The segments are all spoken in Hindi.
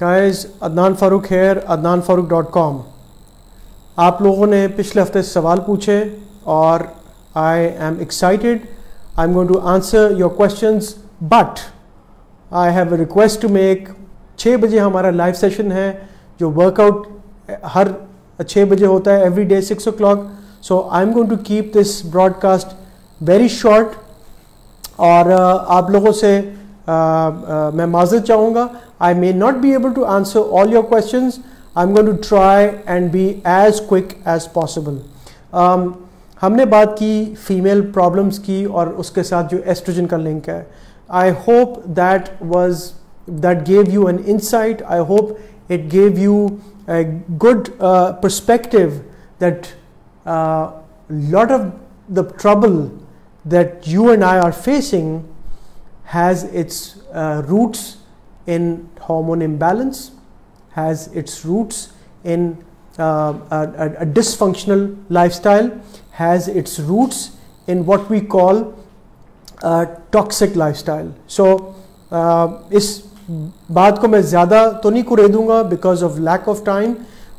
Guys Adnan Farooq hair adnanfarooq.com। आप लोगों ने पिछले हफ्ते सवाल पूछे और I am excited, I am going to answer your questions, but I have a request to make. 6 बजे हमारा लाइव सेशन है जो वर्कआउट हर 6 बजे होता है every day 6 o'clock। So I am going to keep this broadcast very short और आप लोगों से मैं माजर चाहूँगा। I may not be able to answer all your questions. I'm going to try and be as quick as possible. हमने बात की फीमेल प्रॉब्लम्स की और उसके साथ जो एस्ट्रोजन का लिंक है। I hope that gave you an insight. I hope it gave you a good perspective that lot of the trouble that you and I are facing has its roots in hormone imbalance, has its roots in a dysfunctional lifestyle, has its roots in what we call a toxic lifestyle. So, इस बात को मैं ज़्यादा तो नहीं कुरेदूंगा because of lack of time.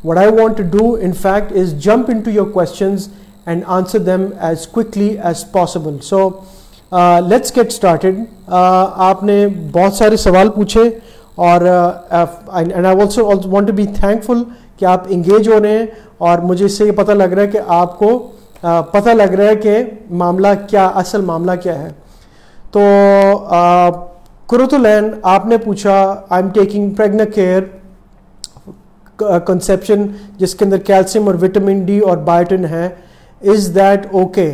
What I want to do, in fact, is jump into your questions and answer them as quickly as possible. So, let's get started. आपने बहुत सारे सवाल पूछे और and I also want to be thankful कि आप engage हो रहे हैं और मुझे इससे ये पता लग रहा है कि आपको पता लग रहा है कि असल मामला क्या है। तो कुरुतुलैन आपने पूछा, I am taking Pregnacare conception जिसके अंदर कैल्शियम और विटामिन डी और बायोटिन है, is that okay?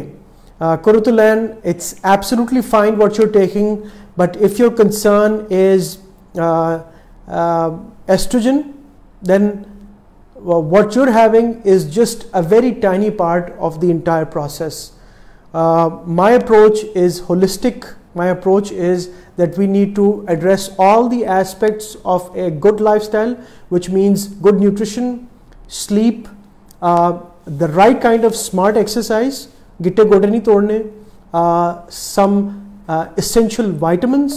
Kurutulan, it's absolutely fine what you're taking, but if your concern is estrogen, then what you're having is just a very tiny part of the entire process. My approach is holistic. My approach is that we need to address all the aspects of a good lifestyle, which means good nutrition, sleep, the right kind of smart exercise, गिट्टे गोडे नहीं तोड़ने, some essential vitamins,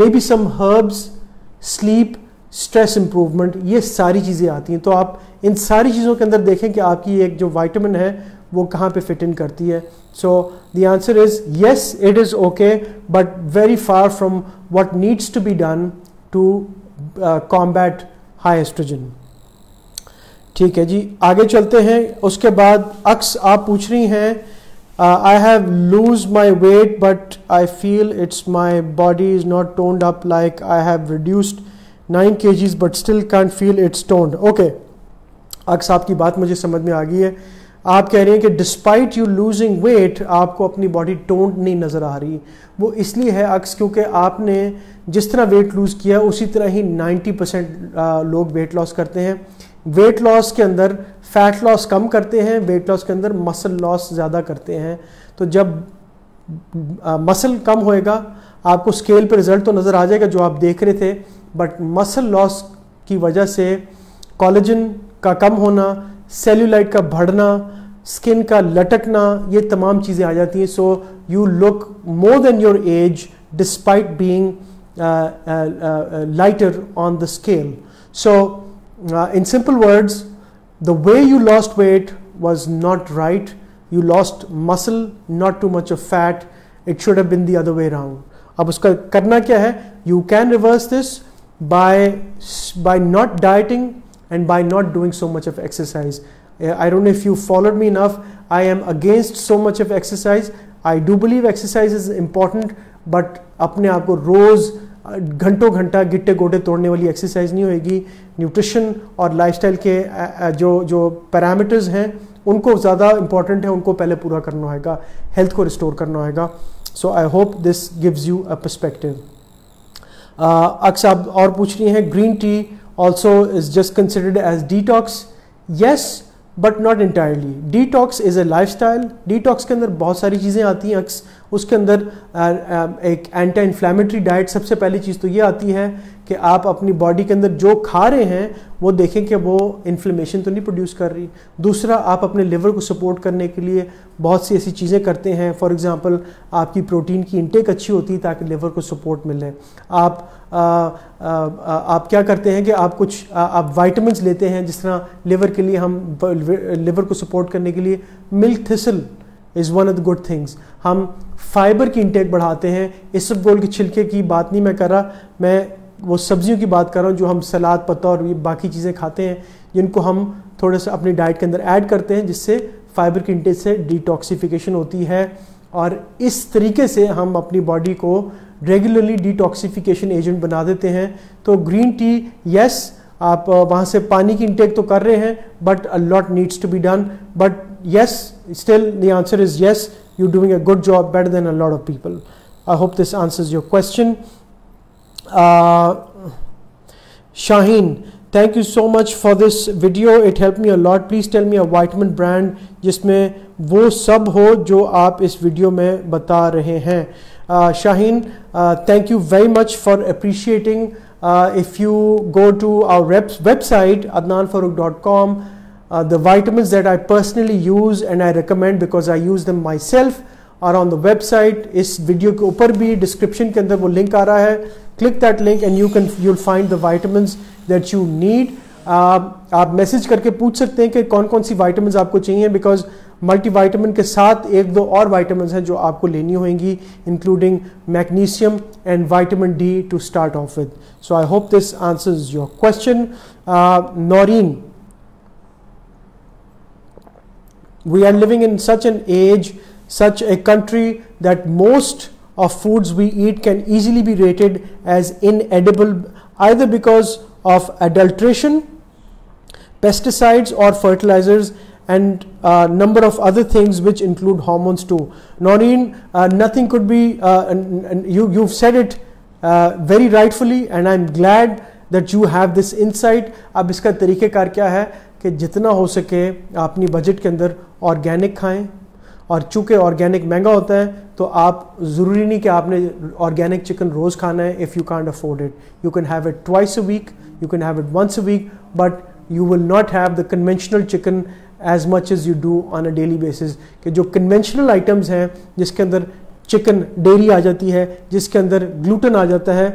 maybe some herbs, sleep, stress improvement, ये सारी चीज़ें आती हैं। तो आप इन सारी चीज़ों के अंदर देखें कि आपकी एक जो vitamin है वो कहाँ पे fit in करती है। So the answer is yes, it is okay, but very far from what needs to be done to combat high estrogen. ठीक है जी, आगे चलते हैं। उसके बाद अक्स आप पूछ रही हैं, I have lose my weight but I feel it's my body is not toned up, like I have reduced 9 kgs but still can't feel it's toned. Okay अक्स, आपकी बात मुझे समझ में आ गई है। आप कह रहे हैं कि डिस्पाइट यू लूजिंग वेट आपको अपनी बॉडी टोन्ड नहीं नज़र आ रही। वो इसलिए है अक्स क्योंकि आपने जिस तरह वेट लूज़ किया उसी तरह ही 90% लोग वेट लॉस करते हैं। वेट लॉस के अंदर फैट लॉस कम करते हैं, वेट लॉस के अंदर मसल लॉस ज़्यादा करते हैं। तो जब मसल कम होएगा आपको स्केल पर रिजल्ट तो नज़र आ जाएगा जो आप देख रहे थे, बट मसल लॉस की वजह से कोलेजन का कम होना, सेल्यूलाइट का बढ़ना, स्किन का लटकना, ये तमाम चीज़ें आ जाती हैं। So you look more than your age despite being lighter on the scale. So in simple words, the way you lost weight was not right. You lost muscle, not too much of fat. It should have been the other way around. अब उसका करना क्या है? You can reverse this by not dieting and by not doing so much of exercise. I don't know if you followed me enough. I am against so much of exercise. I do believe exercise is important, but अपने आप को रोज़ घंटों घंटा गिट्टे गोटे तोड़ने वाली एक्सरसाइज नहीं होगी। न्यूट्रिशन और लाइफस्टाइल के जो पैरामीटर्स हैं उनको ज़्यादा इम्पॉर्टेंट है, उनको पहले पूरा करना होगा, हेल्थ को रिस्टोर करना होगा। So I hope this gives you a perspective. अक्सर आप और पूछ रही हैं, green tea also is just considered as detox? Yes but not entirely. Detox is a lifestyle. Detox के अंदर बहुत सारी चीज़ें आती हैं अक्स। उसके अंदर एक एंटी इन्फ्लेमेटरी डाइट सबसे पहली चीज़ तो ये आती है कि आप अपनी बॉडी के अंदर जो खा रहे हैं वो देखें कि वो इन्फ्लेमेशन तो नहीं प्रोड्यूस कर रही। दूसरा, आप अपने लिवर को सपोर्ट करने के लिए बहुत सी ऐसी चीज़ें करते हैं, फॉर एग्जांपल आपकी प्रोटीन की इंटेक अच्छी होती है ताकि लिवर को सपोर्ट मिले। आप क्या करते हैं कि आप कुछ आप वाइटामिन्स लेते हैं, जिस तरह लिवर के लिए हम लिवर को सपोर्ट करने के लिए milk thistle is one of the good things. हम फाइबर की इंटेक बढ़ाते हैं। इस सब गोल के छिलके की बात नहीं मैं कर रहा, मैं वो सब्जियों की बात कर रहा हूँ जो हम सलाद, पत्ता और ये बाकी चीज़ें खाते हैं, जिनको हम थोड़ा सा अपनी डाइट के अंदर ऐड करते हैं, जिससे फाइबर की इंटेक से डिटॉक्सिफिकेशन होती है। और इस तरीके से हम अपनी बॉडी को रेगुलरली डिटॉक्सिफिकेशन एजेंट बना देते हैं। तो ग्रीन टी, यस, आप वहाँ से पानी की इंटेक तो कर रहे हैं, but a lot needs to be done, but yes, still the answer is yes, you're doing a good job, better than a lot of people. I hope this answers your question. Shaheen, thank you so much for this video, it helped me a lot. Please tell me a vitamin brand jisme wo sab ho jo aap is video mein bata rahe hain. Shaheen, thank you very much for appreciating. If you go to our website adnanfarooq.com, the vitamins that I personally use and I recommend because I use them myself are on the website. इस video के ऊपर भी description के अंदर वो link आ रहा है, click that link and you'll find the vitamins that you need. आप message करके पूछ सकते हैं कि कौन कौन सी vitamins आपको चाहिए, because multivitamin के साथ एक दो और vitamins हैं जो आपको लेनी होंगी, including magnesium and vitamin D to start off with. So I hope this answers your question. Noreen, we are living in such an age, such a country that most of foods we eat can easily be rated as inedible, either because of adulteration, pesticides or fertilizers and number of other things which include hormones too. Noreen, nothing could be, you've said it very rightfully and I'm glad that you have this insight. Ab iska tareekekar kya hai कि जितना हो सके अपनी बजट के अंदर ऑर्गेनिक खाएं, और चूँकि ऑर्गेनिक महंगा होता है तो आप ज़रूरी नहीं कि आपने ऑर्गेनिक चिकन रोज़ खाना है। If you can't afford it, you can have it twice a week, you can have it once a week, but you will not have the conventional chicken as much as you do on a daily basis. कि जो कन्वेंशनल आइटम्स हैं जिसके अंदर चिकन, डेयरी आ जाती है, जिसके अंदर ग्लूटन आ जाता है,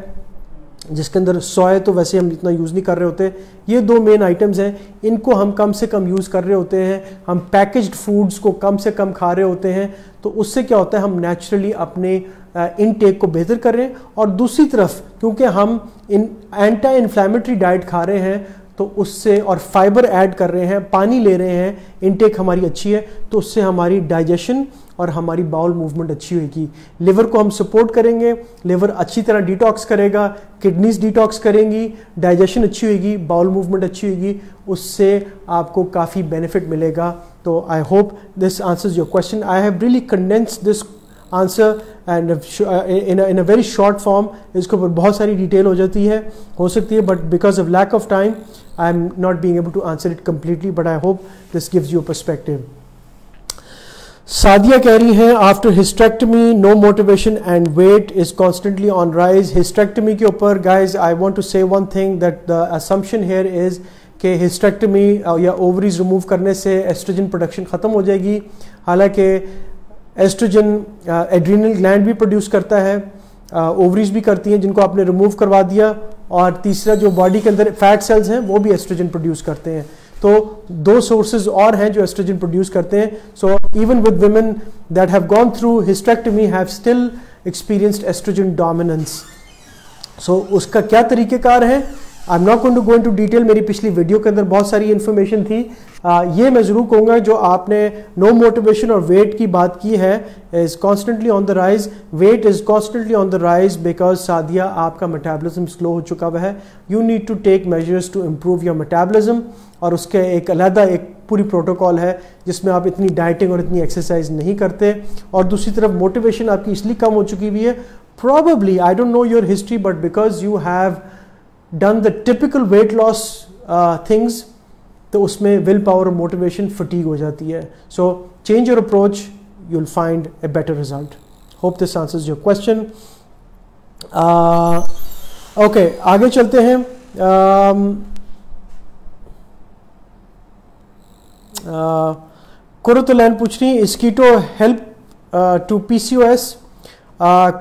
जिसके अंदर सोया तो वैसे हम इतना यूज़ नहीं कर रहे होते, ये दो मेन आइटम्स हैं, इनको हम कम से कम यूज़ कर रहे होते हैं, हम पैकेज्ड फूड्स को कम से कम खा रहे होते हैं, तो उससे क्या होता है, हम नेचुरली अपने इनटेक को बेहतर कर रहे हैं। और दूसरी तरफ क्योंकि हम एंटी इन्फ्लेमेटरी डाइट खा रहे हैं तो उससे, और फाइबर ऐड कर रहे हैं, पानी ले रहे हैं, इनटेक हमारी अच्छी है, तो उससे हमारी डाइजेशन और हमारी बाउल मूवमेंट अच्छी होगी। लिवर को हम सपोर्ट करेंगे, लिवर अच्छी तरह डिटॉक्स करेगा, किडनीज डिटॉक्स करेंगी, डाइजेशन अच्छी होगी, बाउल मूवमेंट अच्छी होगी, उससे आपको काफ़ी बेनिफिट मिलेगा। तो I hope this answers your question. I have really condensed this answer and in a very short form. इसके ऊपर बहुत सारी डिटेल हो जाती है, हो सकती है, but because of lack of time I am not being able to answer it completely, but I hope this gives you a perspective. Sadia कह रही हैं, after hysterectomy no motivation and weight is constantly on rise. Hysterectomy के ऊपर guys I want to say one thing, that the assumption here is के हिस्टेक्टमी या ओवरीज रिमूव करने से एस्ट्रोजन प्रोडक्शन ख़त्म हो जाएगी। हालांकि एस्ट्रोजन एड्रीनल ग्लैंड भी प्रोड्यूस करता है, ओवरीज भी करती हैं जिनको आपने रिमूव करवा दिया, और तीसरा जो बॉडी के अंदर फैट सेल्स हैं वो भी एस्ट्रोजन प्रोड्यूस करते हैं। तो दो सोर्सेज और हैं जो एस्ट्रोजन प्रोड्यूस करते हैं। So even with women that have gone through hysterectomy have still experienced oestrogen dominance. So उसका क्या तरीक़ेकार है, I am not going to go into detail, मेरी पिछली वीडियो के अंदर बहुत सारी इन्फॉर्मेशन थी। ये मैं ज़रूर कहूँगा, जो आपने नो मोटिवेशन और वेट की बात की है, is constantly on the rise, weight is constantly on the rise because Sadia आपका मेटाबॉलिज्म स्लो हो चुका हुआ है। You need to take measures to improve your metabolism, और उसके एक अलहदा एक पूरी प्रोटोकॉल है जिसमें आप इतनी डाइटिंग और इतनी एक्सरसाइज नहीं करते। और दूसरी तरफ मोटिवेशन आपकी इसलिए कम हो चुकी हुई है, probably I don't know your history, but because you have done the typical weight loss things, तो उसमें विल पावर और मोटिवेशन फटीग हो जाती है। So change your approach, you will find a better result. Hope this answers your question. Okay आगे चलते हैं। कुरुतुलैन पूछनी is keto help to PCOS.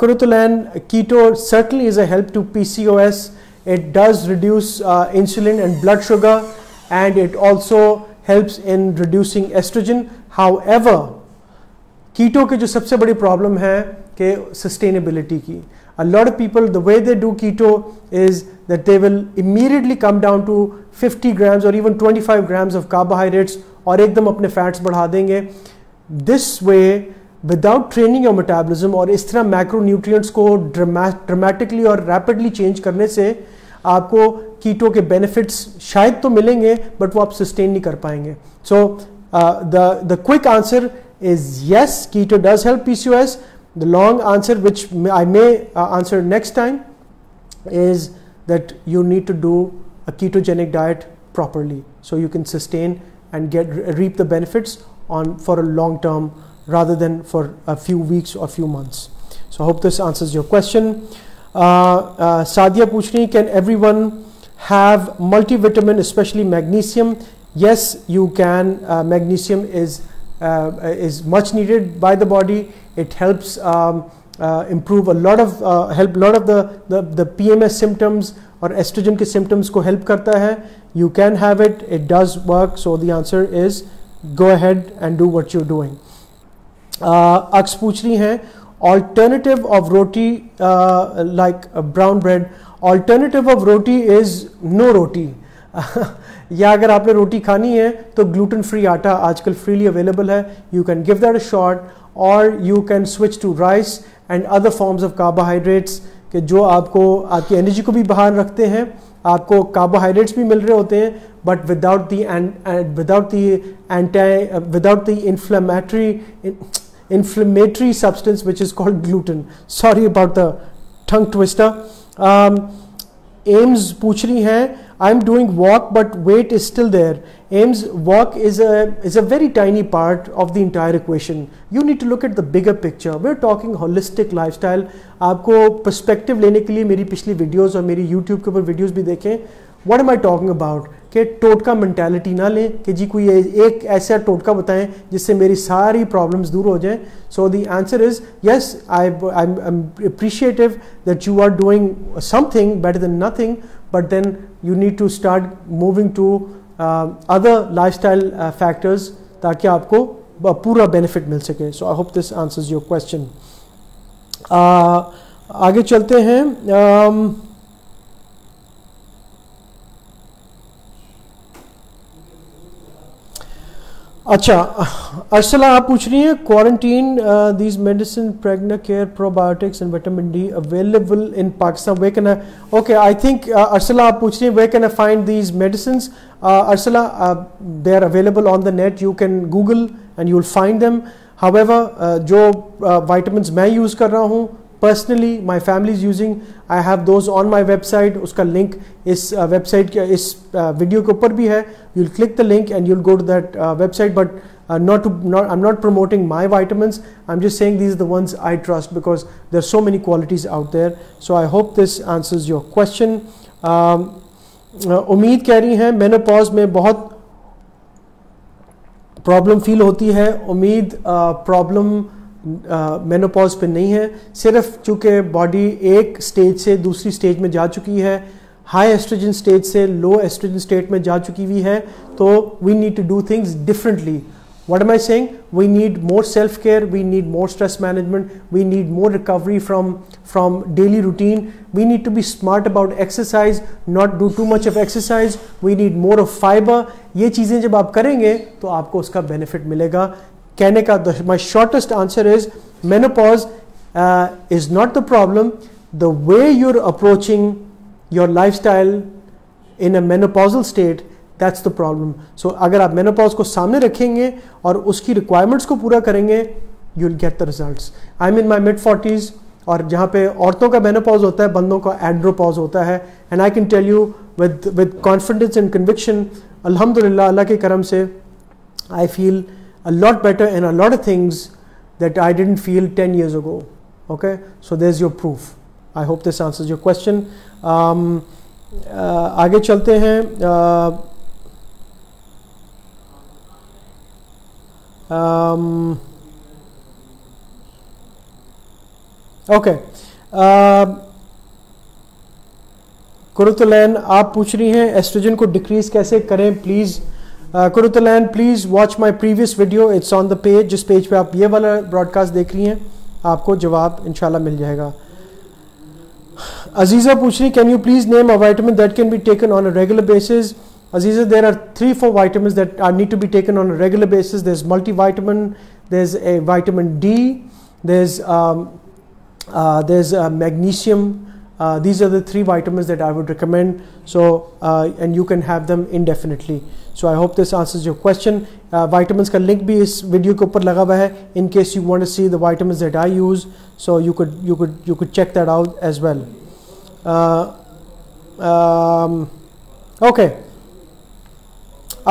Qurratulain keto certainly is a help to PCOS. It does reduce insulin and blood sugar, and it also helps in reducing estrogen. However, keto की जो सबसे बड़ी problem है कि sustainability की। A lot of people, the way they do keto is that they will immediately come down to 50 grams or even 25 grams of carbohydrates और एकदम अपने fats बढ़ा देंगे। This way, without training your metabolism और इस तरह macronutrients को dramatically और rapidly change करने से आपको कीटो के benefits शायद तो मिलेंगे but वो आप sustain नहीं कर पाएंगे। So the quick answer is yes, keto does help PCOS. The long answer, which I may answer next time, is that you need to do a ketogenic diet properly so you can sustain and reap the benefits on for a long term rather than for a few weeks or few months. So I hope this answers your question. Sadia Puchni, can everyone have multivitamin, especially magnesium? Yes, you can. Magnesium is much needed by the body. It helps improve a lot of the PMS symptoms or estrogen ke symptoms ko help karta hai. You can have it. It does work. So the answer is go ahead and do what you're doing. अक्स पूछ रही हैं alternative of roti like brown bread. Alternative of roti is no roti, या अगर आपने रोटी खानी है तो ग्लूटेन फ्री आटा आजकल फ्रीली अवेलेबल है। You can give that a shot और you can switch to rice and other forms of carbohydrates के जो आपको आपकी एनर्जी को भी बाहर रखते हैं, आपको कार्बोहाइड्रेट्स भी मिल रहे होते हैं but without the inflammatory substance which is called gluten. Sorry about the tongue twister. Ames पूछ रही हैं I am doing walk but weight is still there. Ames, walk is a very tiny part of the entire equation. You need to look at the bigger picture. We're talking holistic lifestyle. आपको perspective लेने के लिए मेरी पिछली videos और मेरी YouTube के ऊपर videos भी देखें. What am I talking about? कि टोटका mentality ना लें कि जी कोई एक ऐसा टोटका बताएं जिससे मेरी सारी problems दूर हो जाएं. So the answer is yes, I'm appreciative that you are doing something better than nothing, but then you need to start moving to other lifestyle factors ताकि आपको पूरा benefit मिल सके. So I hope this answers your question. आगे चलते हैं। अच्छा, अर्सला आप पूछ रही हैं quarantine these medicine pregnant care probiotics and vitamin D available in Pakistan, where can I? Okay, I think Arsala आप पूछ रही हैं where can I find these medicine. Arsala, they are available on the net. You can Google and you will find them. However, जो वाइटामिन मैं यूज़ कर रहा हूँ personally, my family is using, I have those on my website. उसका लिंक इस वेबसाइट के इस वीडियो के ऊपर भी है. You will click the link and you will go to that website. But I am not promoting my vitamins, I am just saying these are the ones I trust because there are so many qualities out there. So I hope this answers your question. उम्मीद कह रही हैं मेनोपॉज में बहुत प्रॉब्लम फील होती है. उम्मीद प्रॉब्लम मेनोपॉज पे नहीं है, सिर्फ चूँकि बॉडी एक स्टेज से दूसरी स्टेज में जा चुकी है, हाई एस्ट्रोजन स्टेज से लो एस्ट्रोजन स्टेट में जा चुकी हुई है. तो we need to do things differently. What am I saying? We need more self care, we need more stress management, we need more recovery from daily routine, we need to be smart about exercise, not do too much of exercise, we need more of fibre. ये चीज़ें जब आप करेंगे तो आपको उसका बेनिफिट मिलेगा. कहने का my shortest answer is menopause is not the problem. The way you're approaching your lifestyle in a menopausal state, that's the problem. So अगर आप मेनोपॉज को सामने रखेंगे और उसकी रिक्वायरमेंट्स को पूरा करेंगे, you will get the results. I am in my mid 40s, और जहाँ पे औरतों का मेनोपॉज होता है, बंदों का एंड्रोपॉज होता है. And I can tell you with confidence and conviction, अल्हम्दुलिल्लाह, अल्लाह के करम से I feel a lot better and a lot of things that I didn't feel 10 years ago. Okay, so there's your proof. I hope this answers your question. आगे चलते हैं. Okay. कुरुतलैन आप पूछ रही हैं एस्ट्रोजन को डिक्रीज कैसे करें. Please Qurratulain please watch my previous video, it's on the page. जिस पेज पे आप ये वाला ब्रॉडकास्ट देख रही हैं आपको जवाब इंशाल्लाह मिल जाएगा. अजीज़ा पूछ रही, can you please name a vitamin that can be taken on a regular basis. Aziza, there are 3-4 vitamins that need to be taken on a regular basis. There's multivitamin, there's a vitamin D, there's magnesium. These are the 3 vitamins that I would recommend. So and you can have them indefinitely. So I hope this answers your question. Vitamins ka link bhi is video ke upar laga hua hai in case you want to see the vitamins that I use. So you could check that out as well. Okay.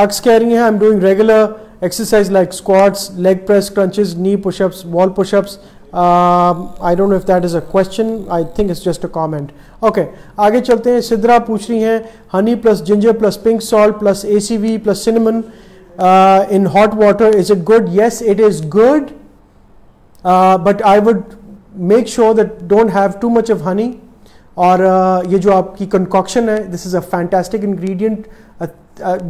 Aks कह रही हैं I am doing regular exercise like squats, leg press, crunches, knee pushups, wall pushups. I don't know if that is a question, I think it's just a comment. Okay आगे चलते हैं. सिद्रा पूछ रही हैं honey plus ginger plus pink salt plus ACV plus cinnamon in hot water, is it good. Yes it is good, but I would make sure that don't have too much of honey. और ये जो आपकी कंकॉक्शन है this is a fantastic ingredient,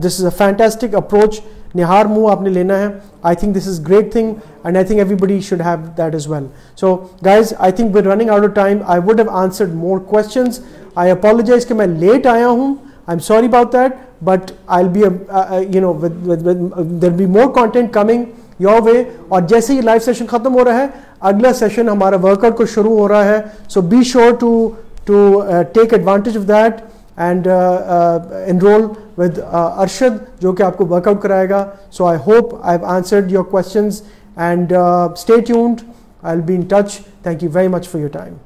this is a fantastic approach. निहार मुँह आपने लेना है. I think this is great thing and I think everybody should have that as well. So guys I think we are running out of time. I would have answered more questions. I apologise कि मैं लेट आया हूँ. I am sorry about that, but I will be you know there be more content coming your way. और जैसे ही लाइव सेशन ख़त्म हो रहा है अगला सेशन हमारा वर्कआउट को शुरू हो रहा है. So be sure to take advantage of that and enroll with Arshad जो कि आपको workout कराएगा. So I hope I've answered your questions and stay tuned. I'll be in touch. Thank you very much for your time.